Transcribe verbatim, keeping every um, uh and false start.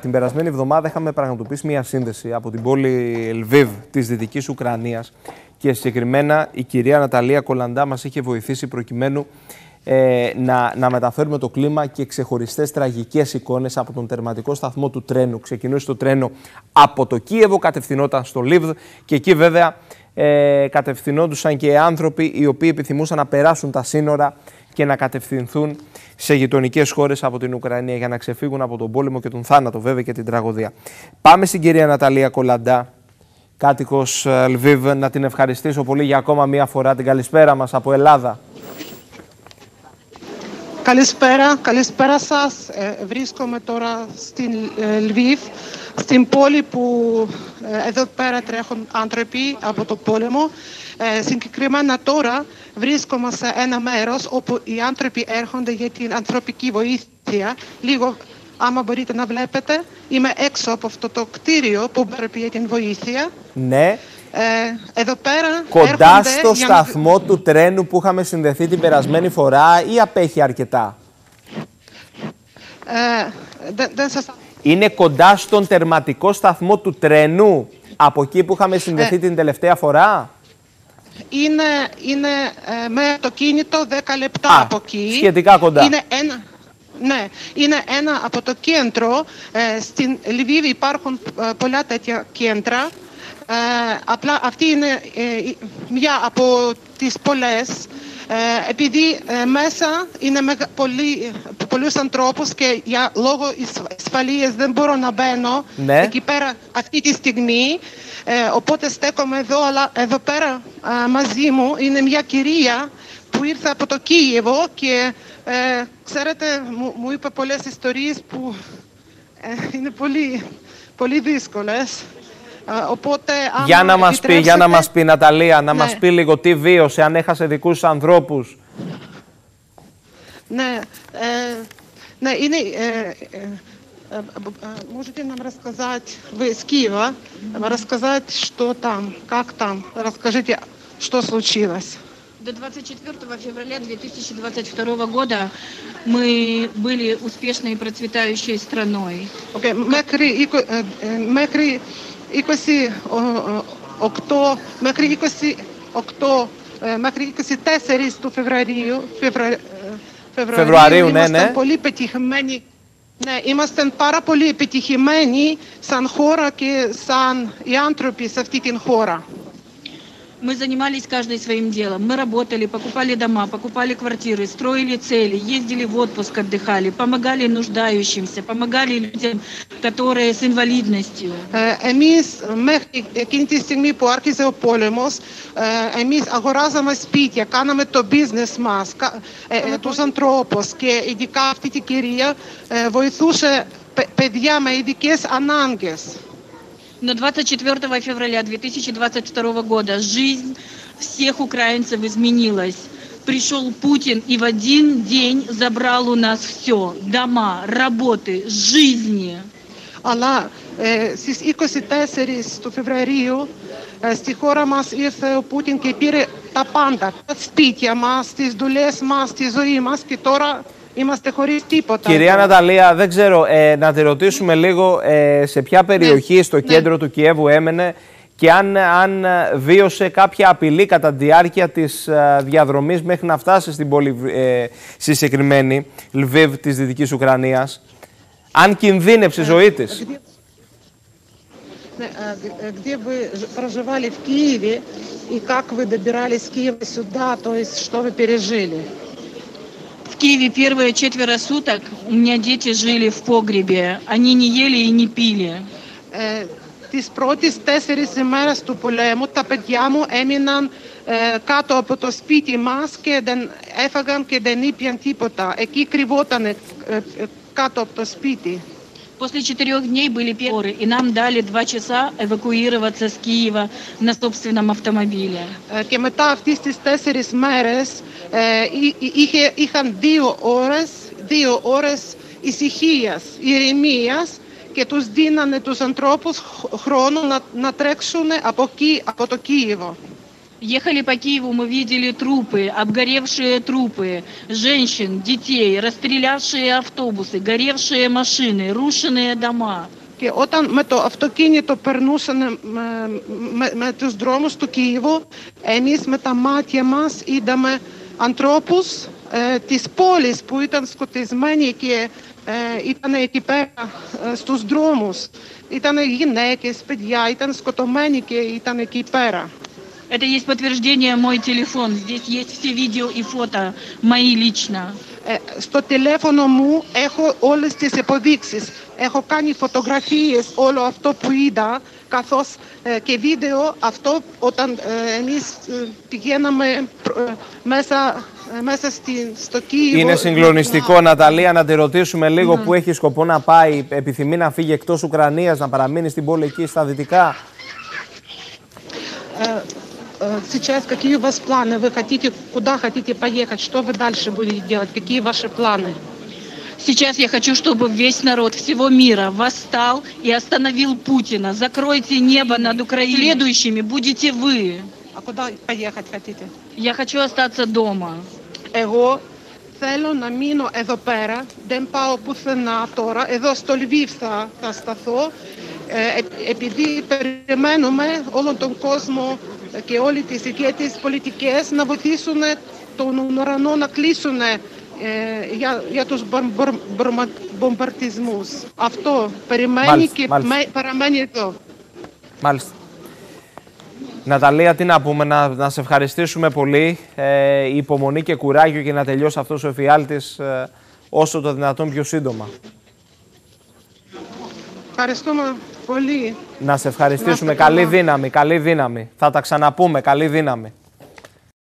Την περασμένη εβδομάδα είχαμε πραγματοποιήσει μια σύνδεση από την πόλη Λβιβ της Δυτικής Ουκρανίας και συγκεκριμένα η κυρία Ναταλία Κολαντά μας είχε βοηθήσει προκειμένου ε, να, να μεταφέρουμε το κλίμα και ξεχωριστές τραγικές εικόνες από τον τερματικό σταθμό του τρένου. Ξεκινούσε το τρένο από το Κίεβο, κατευθυνόταν στο Λβιβ και εκεί βέβαια ε, κατευθυνόντουσαν και άνθρωποι οι οποίοι επιθυμούσαν να περάσουν τα σύνορα και να κατευθυνθούν σε γειτονικές χώρες από την Ουκρανία για να ξεφύγουν από τον πόλεμο και τον θάνατο βέβαια και την τραγωδία. Πάμε στην κυρία Ναταλία Κολαντά, κάτοικος Λβιβ, να την ευχαριστήσω πολύ για ακόμα μία φορά. Την καλησπέρα μας από Ελλάδα. Καλησπέρα, καλησπέρα σας. Ε, βρίσκομαι τώρα στην Λβιβ, στην πόλη που ε, εδώ πέρα τρέχουν άνθρωποι από το πόλεμο. Ε, συγκεκριμένα τώρα βρίσκομαι σε ένα μέρος όπου οι άνθρωποι έρχονται για την ανθρωπική βοήθεια. Λίγο, άμα μπορείτε να βλέπετε, είμαι έξω από αυτό το κτίριο που πρέπει για την βοήθεια. Ναι. Ε, εδώ πέρα κοντά στο σταθμό να... του τρένου που είχαμε συνδεθεί την περασμένη φορά ή απέχει αρκετά? Ε, δεν, δεν σας... Είναι κοντά στον τερματικό σταθμό του τρένου από εκεί που είχαμε συνδεθεί ε, την τελευταία φορά? Είναι, είναι ε, με το κίνητο δέκα λεπτά Α, από εκεί. Σχετικά κοντά. Είναι ένα... Ναι, είναι ένα από το κέντρο. Ε, στην Λβίβ υπάρχουν ε, πολλά τέτοια κέντρα. Ε, απλά αυτή είναι ε, μια από τις πολλές, ε, επειδή ε, μέσα είναι με πολλοί, πολλούς ανθρώπους και για λόγω ασφαλείας δεν μπορώ να μπαίνω ναι. εκεί πέρα αυτή τη στιγμή, ε, οπότε στέκομαι εδώ, αλλά εδώ πέρα ε, μαζί μου είναι μια κυρία που ήρθε από το Κίεβο και ε, ξέρετε μου, μου είπε πολλές ιστορίες που ε, είναι πολύ, πολύ δύσκολες. Οπότε, για να μας πει, για να μας πει Ναταλία, να ναι. μας πει λίγο τι βίωσε, αν έχασε δικούς ανθρώπους. Ναι, ε, ναι, είναι... Ε, ε, Можете нам рассказать, вы из Киева, рассказать, что там, как там, расскажите, что случилось. До двадцать четвёртого февраля две тысячи двадцать второго года мы были успешной и процветающей страной. Okay, μέχρι, μέχρι είκοσι οκτώ, μέχρι είκοσι οκτώ, μέχρι είκοσι τέσσερα του Φεβρουαρίου, Φεβρουαρίου, Φεβρουαρίου ναι, ήμασταν ναι. πολύ πετυχημένοι, ναι, ήμασταν πάρα πολύ επιτυχημένοι σαν χώρα και σαν οι άνθρωποι σε αυτή την χώρα. Мы занимались каждой своим делом. Мы работали, покупали дома, покупали квартиры, строили цели, ездили в отпуск, отдыхали, помогали нуждающимся, помогали людям, которые с инвалидностью. Εμείς μέχρι εκείνη τη στιγμή που άρχισε ο πόλεμος, εμείς αγοράζαμε σπίτια, κάναμε το business μας, τους ανθρώπους και ειδικά αυτή την κυρία βοηθούσε παιδιά με ειδικές ανάγκες. Но двадцать четвёртого февраля две тысячи двадцать второго года жизнь всех украинцев изменилась. Пришел Путин и в один день забрал у нас все: дома, работы, жизни. Αλλά στις είκοσι τέσσερα του Φεβρουαρίου στη χώρα μας ήρθε ο Πούτιν και πήρε τα πάντα, τα σπίτια μας, τις δουλειές μας, τη ζωή μας και τώρα είμαστε χωρίς τίποτα. Κυρία Ναταλία, δεν ξέρω, ε, να τη ρωτήσουμε λίγο ε, σε ποια περιοχή ναι, στο κέντρο ναι. του Κιέβου έμενε και αν, αν βίωσε κάποια απειλή κατά τη διάρκεια της ε, διαδρομής μέχρι να φτάσει στην πόλη ε, στη συγκεκριμένη Λβιβ της Δυτικής Ουκρανίας. Αν κινδύνευσε η ζωή της. Где вы проживали в Киеве и как вы добирались в Киев сюда, то есть что вы пережили? В Киеве первые четверо суток у меня дети жили в погребе. Они не ели и не пили. Τις πρώτες τέσσερις ημέρες του πολέμου, τα παιδιά μου έμειναν κάτω από το σπίτι μας και δεν έφαγαν και δεν ήπιαν τίποτα. Εκεί κρυβότανε κάτω από το σπίτι. После четырех дней были переговоры, и нам дали два часа эвакуироваться с Киева на собственном автомобиле. Και μετά αυτές τις τέσσερις μέρες είχαν δύο ώρες, δύο ώρες ησυχίας, ηρεμίας και τους δίνανε τους ανθρώπους χρόνο να τρέξουν από το Κίεβο. Ехали по Киеву, мы видели трупы, обгоревшие трупы, женщин, детей, расстрелявшие автобусы, горевшие машины, рушенные дома. Και όταν με το αυτοκίνητο περνούσαν με, με τους δρόμους του Κίεβου, εμείς με τα μάτια μας είδαμε ανθρώπους ε, της πόλης που ήταν σκοτισμένοι και ε, ήταν εκεί πέρα ε, στους δρόμους. Ήταν γυναίκες, παιδιά, ήταν σκοτωμένοι και ήταν εκεί πέρα. Это есть подтверждение мой телефон. Здесь есть все видео и фото мои лично. Στο τηλέφωνο μου έχω όλες τις αποδείξεις. Έχω κάνει φωτογραφίες όλο αυτό που είδα, καθώς και βίντεο αυτό όταν εμείς πηγαίναμε μέσα, μέσα στη, στο Κίεβο. Είναι συγκλονιστικό, Ναταλία, να τη ρωτήσουμε λίγο που έχει σκοπό να πάει. Επιθυμεί να φύγει εκτός Ουκρανίας, να παραμείνει στην πόλη εκεί στα δυτικά. Сейчас какие у вас планы? Вы хотите, куда хотите поехать? Что вы дальше будете делать? Какие ваши планы? Сейчас я хочу, чтобы весь народ всего мира восстал и остановил Путина. Закройте небо над Украиной. Следующими будете вы. А куда поехать хотите? Я хочу остаться дома. Εγώ θέλω να μείνω εδώ πέρα. Δεν πάω πουθενά τώρα. Εδώ στο Λβιβ θα, θα σταθώ. Ε, επειδή περιμένουμε όλον τον κόσμο και όλοι τις ηγέτες πολιτικές να βοηθήσουν τον ουρανό να κλείσουν ε, για, για τους βομβαρδισμούς. Αυτό περιμένει μάλιστα, και μάλιστα. παραμένει εδώ. Μάλιστα. Ναταλία, τι να πούμε, να, να σε ευχαριστήσουμε πολύ. Ε, υπομονή και κουράγιο και να τελειώσει αυτός ο εφιάλτης ε, όσο το δυνατόν πιο σύντομα. Ευχαριστούμε πολύ. Να σε ευχαριστήσουμε. Να είστε καλά. Καλή δύναμη, καλή δύναμη. Θα τα ξαναπούμε. Καλή δύναμη.